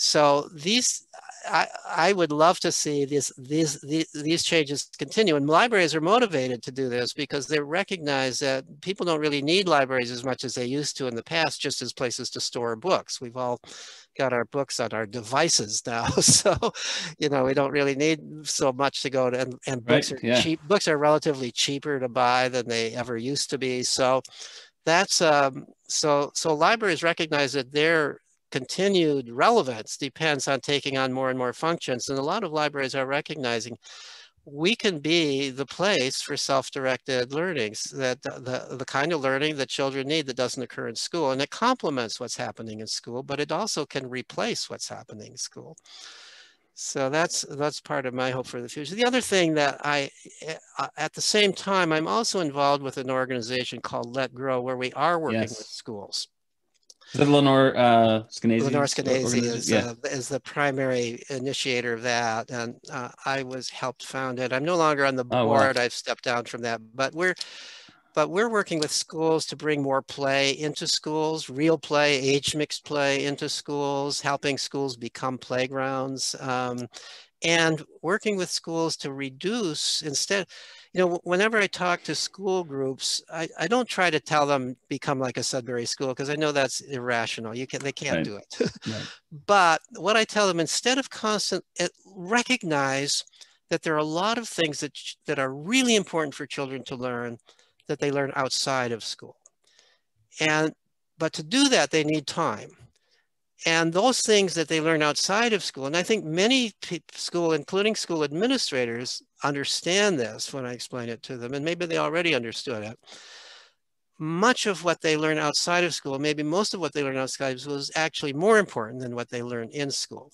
So these, I would love to see these changes continue. And libraries are motivated to do this because they recognize that people don't really need libraries as much as they used to in the past, just as places to store books. We've all got our books on our devices now. So, you know, we don't really need so much to go to, and books are cheap. Books are relatively cheaper to buy than they ever used to be. So that's, so libraries recognize that they're, continued relevance depends on taking on more and more functions. And a lot of libraries are recognizing we can be the place for self-directed learnings, that the kind of learning that children need that doesn't occur in school. And it complements what's happening in school, but it also can replace what's happening in school. So that's part of my hope for the future. The other thing that I, at the same time, I'm also involved with an organization called Let Grow, where we are working with schools. Is it Lenore Skenazy? Lenore Skenazy is the primary initiator of that, and I was helped found it. I'm no longer on the board. I've stepped down from that, but we're working with schools to bring more play into schools, real play, age-mixed play into schools, helping schools become playgrounds, and working with schools to reduce instead. You know, whenever I talk to school groups, I don't try to tell them become like a Sudbury school, because I know that's irrational. They can't do it. But what I tell them, instead of constant, recognize that there are a lot of things that are really important for children to learn that they learn outside of school. But to do that, they need time. And those things that they learn outside of school, and I think many school, including school administrators, understand this when I explain it to them, and maybe they already understood it. Much of what they learn outside of school, maybe most of what they learn outside of school, is actually more important than what they learn in school.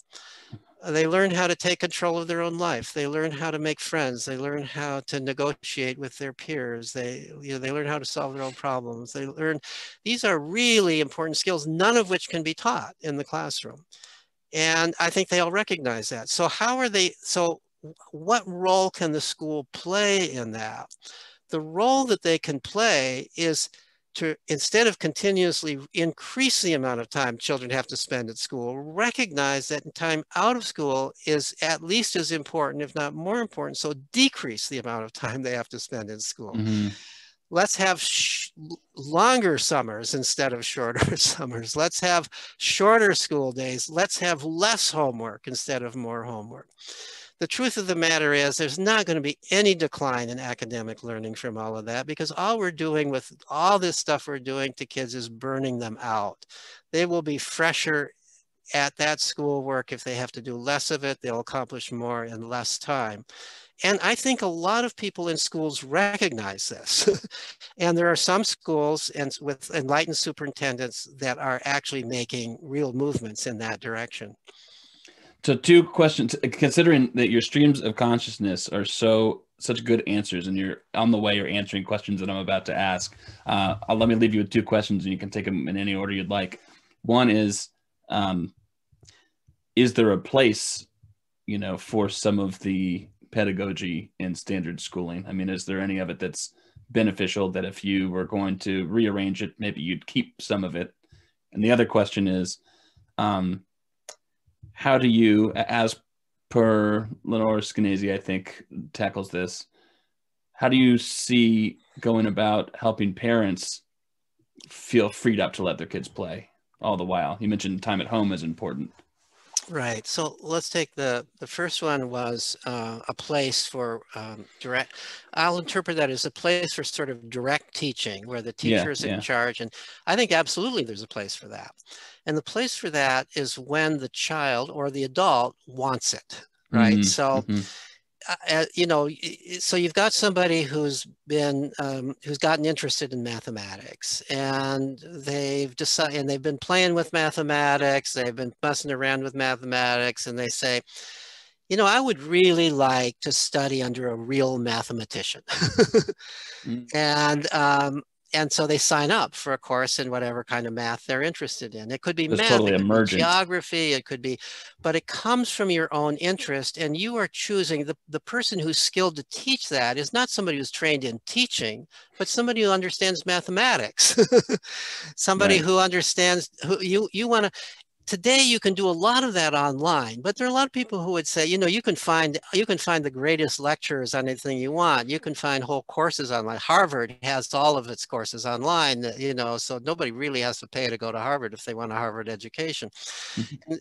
They learn how to take control of their own life. They learn how to make friends. They learn how to negotiate with their peers. They learn how to solve their own problems. They learn, these are really important skills, none of which can be taught in the classroom. And I think they all recognize that. So how are they, so what role can the school play in that? The role that they can play is to, instead of continuously increase the amount of time children have to spend at school, recognize that time out of school is at least as important, if not more important, so decrease the amount of time they have to spend in school. Let's have longer summers instead of shorter summers. Let's have shorter school days. Let's have less homework instead of more homework. The truth of the matter is there's not going to be any decline in academic learning from all of that, because all we're doing with all this stuff we're doing to kids is burning them out. They will be fresher at that schoolwork if they have to do less of it. They'll accomplish more in less time. And I think a lot of people in schools recognize this. And there are some schools and with enlightened superintendents that are actually making real movements in that direction. So two questions, considering that your streams of consciousness are such good answers, and you're on the way, you're answering questions that I'm about to ask. Let me leave you with two questions, and you can take them in any order you'd like. One is there a place, you know, for some of the pedagogy in standard schooling? I mean, is there any of it that's beneficial, that if you were going to rearrange it, maybe you'd keep some of it? And the other question is, how do you, as per Lenore Skenazy, I think, tackles this, how do you see going about helping parents feel freed up to let their kids play? all the while. You mentioned time at home is important. Right. So let's take the first one was a place for direct. I'll interpret that as a place for sort of direct teaching where the teacher is in charge. And I think absolutely there's a place for that. And the place for that is when the child or the adult wants it. Right. Mm-hmm. So, you know, so you've got somebody who's been, who's gotten interested in mathematics, and they've decided, and they've been playing with mathematics, they've been messing around with mathematics, and they say, you know, I would really like to study under a real mathematician. And so they sign up for a course in whatever kind of math they're interested in. It could be math, totally emergent. Geography, it could be, but it comes from your own interest, and you are choosing the person who's skilled to teach that is not somebody who's trained in teaching, but somebody who understands mathematics, somebody who understands, who you want to. Today, you can do a lot of that online, but there are a lot of people who would say, you know, you can find the greatest lectures on anything you want. You can find whole courses online. Harvard has all of its courses online, you know, so nobody really has to pay to go to Harvard if they want a Harvard education.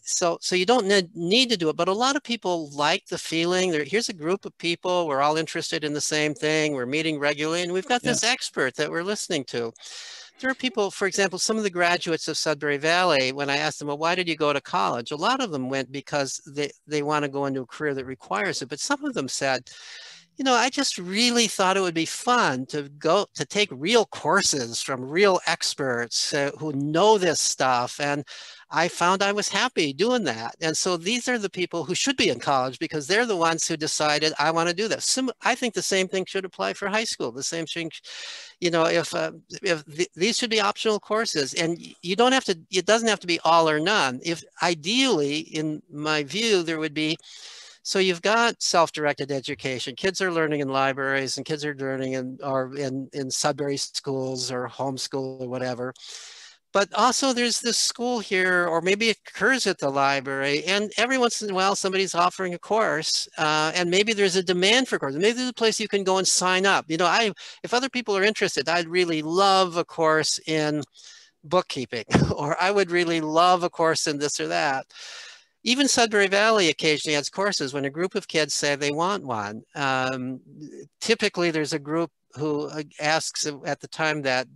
So you don't need to do it, but a lot of people like the feeling that here's a group of people, we're all interested in the same thing, we're meeting regularly, and we've got this expert that we're listening to. There are people, for example, some of the graduates of Sudbury Valley, when I asked them, well, why did you go to college? A lot of them went because they want to go into a career that requires it. But some of them said, you know, I just really thought it would be fun to go to take real courses from real experts who know this stuff. And I found I was happy doing that. And so these are the people who should be in college because they're the ones who decided I want to do this. I think the same thing should apply for high school. The same thing, you know, if these should be optional courses, and you don't have to, it doesn't have to be all or none. If ideally, in my view, there would be, so you've got self-directed education. Kids are learning in libraries, and kids are learning in Sudbury schools or homeschool or whatever. But also there's this school here, or maybe it occurs at the library, and every once in a while somebody's offering a course, and maybe there's a demand for courses. Maybe there's a place you can go and sign up. You know, if other people are interested, I'd really love a course in bookkeeping, or I would really love a course in this or that. Even Sudbury Valley occasionally has courses when a group of kids say they want one. Typically there's a group who asks at the time that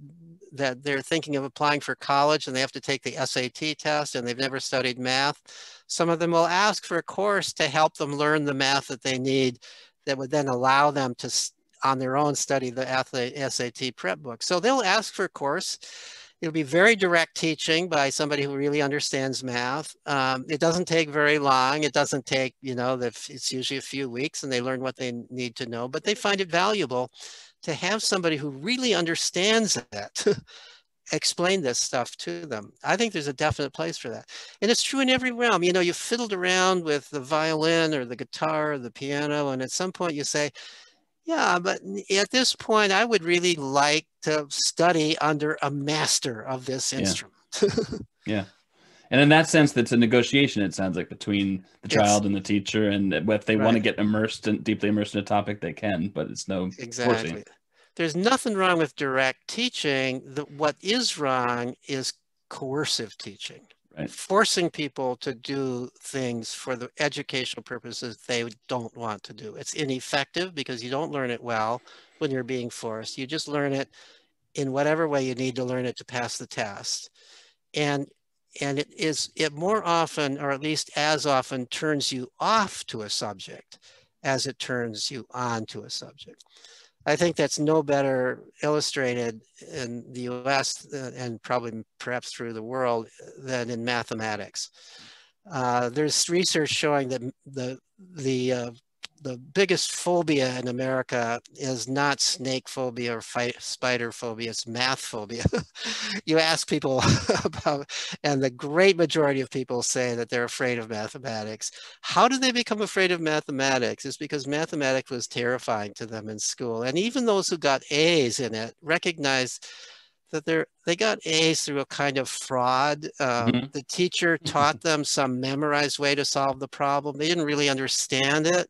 they're thinking of applying for college and they have to take the SAT test and they've never studied math. Some of them will ask for a course to help them learn the math that they need that would then allow them to, on their own, study the SAT prep book. So they'll ask for a course. It'll be very direct teaching by somebody who really understands math. It doesn't take very long. It doesn't take, you know, it's usually a few weeks and they learn what they need to know, but they find it valuable to have somebody who really understands it explain this stuff to them. I think there's a definite place for that. And it's true in every realm. You know, you fiddled around with the violin or the guitar or the piano, and at some point you say, yeah, but at this point, I would really like to study under a master of this instrument. Yeah. And in that sense, that's a negotiation, it sounds like, between the child and the teacher. And if they want to get immersed and deeply immersed in a topic, they can, but it's no forcing. There's nothing wrong with direct teaching. What is wrong is coercive teaching, forcing people to do things for the educational purposes they don't want to do. It's ineffective because you don't learn it well when you're being forced. You just learn it in whatever way you need to learn it to pass the test. And it more often, or at least as often, turns you off to a subject as it turns you on to a subject. I think that's no better illustrated in the US and probably perhaps through the world than in mathematics. There's research showing that the biggest phobia in America is not snake phobia or spider phobia, it's math phobia. You ask people about, and the great majority of people say that they're afraid of mathematics. How do they become afraid of mathematics? It's because mathematics was terrifying to them in school. And even those who got A's in it recognized that they got A's through a kind of fraud. The teacher taught them some memorized way to solve the problem. They didn't really understand it.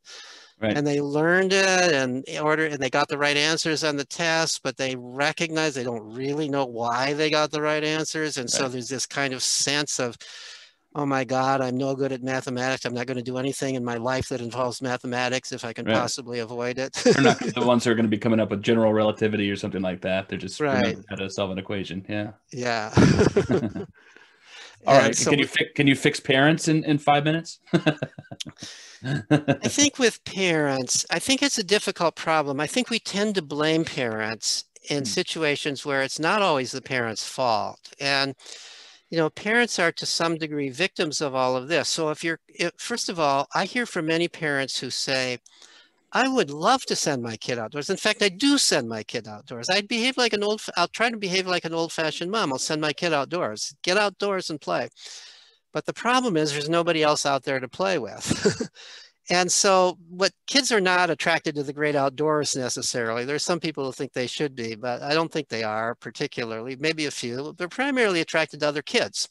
Right. And they learned it and they got the right answers on the test, but they recognize they don't really know why they got the right answers. And so there's this kind of sense of, oh my God, I'm no good at mathematics. I'm not going to do anything in my life that involves mathematics if I can possibly avoid it. They're not the ones who are going to be coming up with general relativity or something like that. They're just how to solve an equation. Yeah. Yeah. All right. So can you fix parents in 5 minutes? I think with parents, I think it's a difficult problem. I think we tend to blame parents in situations where it's not always the parents' fault. And, you know, parents are to some degree victims of all of this. So first of all, I hear from many parents who say, I would love to send my kid outdoors. In fact, I do send my kid outdoors. I'll try to behave like an old-fashioned mom. I'll send my kid outdoors. Get outdoors and play. But the problem is there's nobody else out there to play with. And so kids are not attracted to the great outdoors necessarily. There's some people who think they should be, but I don't think they are particularly, maybe a few. They're primarily attracted to other kids.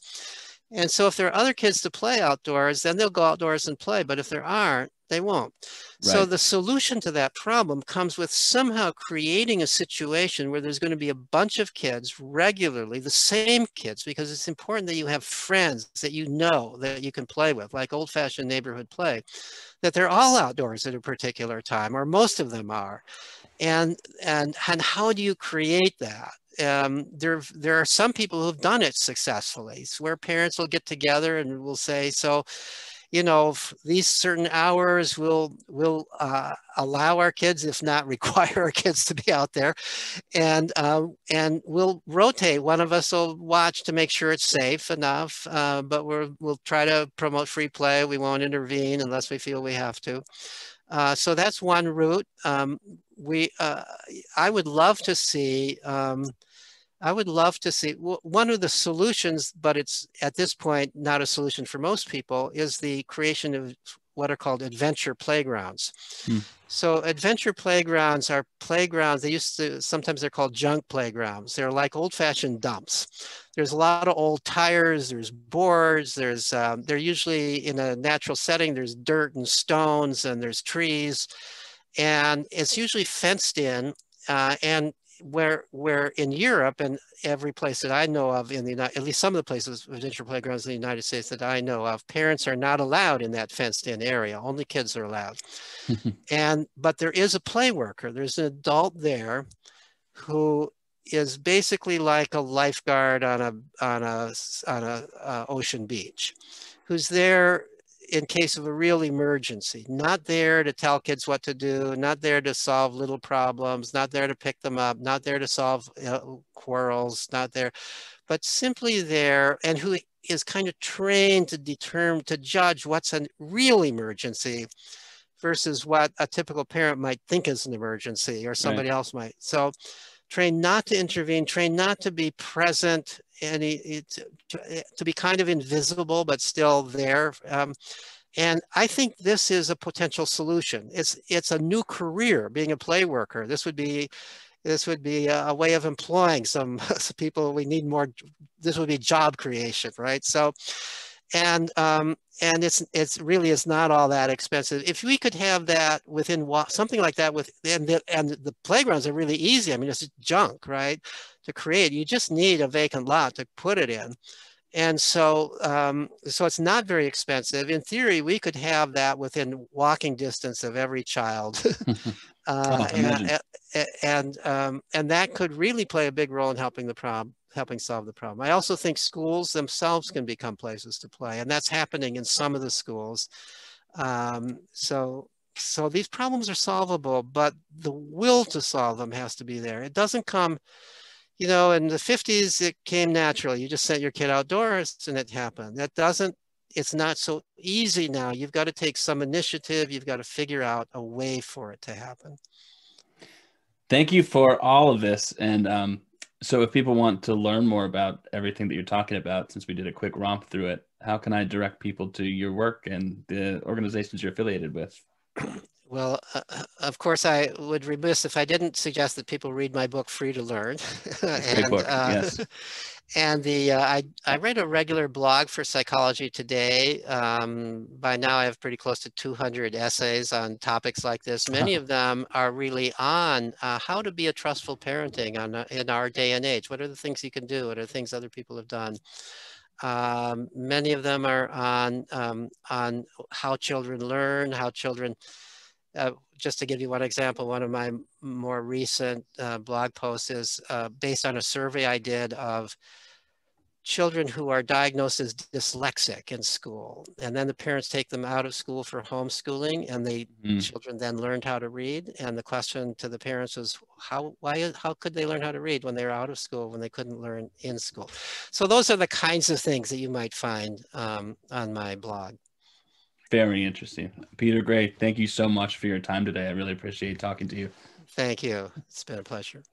And so if there are other kids to play outdoors, then they'll go outdoors and play. But if there aren't, they won't. Right. So the solution to that problem comes with somehow creating a situation where there's going to be a bunch of kids regularly, the same kids, because it's important that you have friends that you know that you can play with, like old-fashioned neighborhood play, that they're all outdoors at a particular time, or most of them are. And how do you create that? There are some people who've done it successfully, where parents will get together and will say, so, you know, these certain hours we'll allow our kids, if not require our kids, to be out there, and we'll rotate. One of us will watch to make sure it's safe enough, but we'll try to promote free play. We won't intervene unless we feel we have to. So that's one route. I would love to see one of the solutions, but it's at this point not a solution for most people, is the creation of what are called adventure playgrounds. So adventure playgrounds are playgrounds. Sometimes they're called junk playgrounds. They're like old-fashioned dumps. There's a lot of old tires. There's boards. They're usually in a natural setting. There's dirt and stones and there's trees, and it's usually fenced in and where in Europe and every place that I know of in the United, at least some of the places, adventure playgrounds in the United States that I know of, parents are not allowed in that fenced in area. Only kids are allowed. But there is a play worker. There's an adult there who is basically like a lifeguard on a ocean beach, who's there in case of a real emergency, not there to tell kids what to do, not there to solve little problems, not there to pick them up, not there to solve quarrels, not there, but simply there, and who is kind of trained to determine, to judge what's a real emergency versus what a typical parent might think is an emergency or somebody else might. So trained not to intervene, trained not to be present, to be kind of invisible, but still there. And I think this is a potential solution. It's a new career, being a play worker. This would be a way of employing some people. We need more. This would be job creation, right? So, and it's really is not all that expensive. If we could have that within something like that, and the playgrounds are really easy. I mean, it's junk, right? To create, you just need a vacant lot to put it in, and so it's not very expensive. In theory, we could have that within walking distance of every child, and that could really play a big role in helping solve the problem. I also think schools themselves can become places to play, and that's happening in some of the schools. So these problems are solvable, but the will to solve them has to be there. It doesn't come. You know, in the 50s, it came naturally. You just sent your kid outdoors and it happened. It's not so easy now. You've got to take some initiative. You've got to figure out a way for it to happen. Thank you for all of this. And so if people want to learn more about everything that you're talking about, since we did a quick romp through it, how can I direct people to your work and the organizations you're affiliated with? Well, of course, I would be remiss if I didn't suggest that people read my book, Free to Learn. Great book, yes. And I read a regular blog for Psychology Today. By now, I have pretty close to 200 essays on topics like this. Many of them are really on how to be a trustful parenting in our day and age. What are the things you can do? What are the things other people have done? Many of them are on how children learn, how children... just to give you one example, one of my more recent blog posts is based on a survey I did of children who are diagnosed as dyslexic in school. And then the parents take them out of school for homeschooling, and the children then learned how to read. And the question to the parents was, how could they learn how to read when they were out of school, when they couldn't learn in school? So those are the kinds of things that you might find on my blog. Very interesting. Peter Gray, thank you so much for your time today. I really appreciate talking to you. Thank you. It's been a pleasure.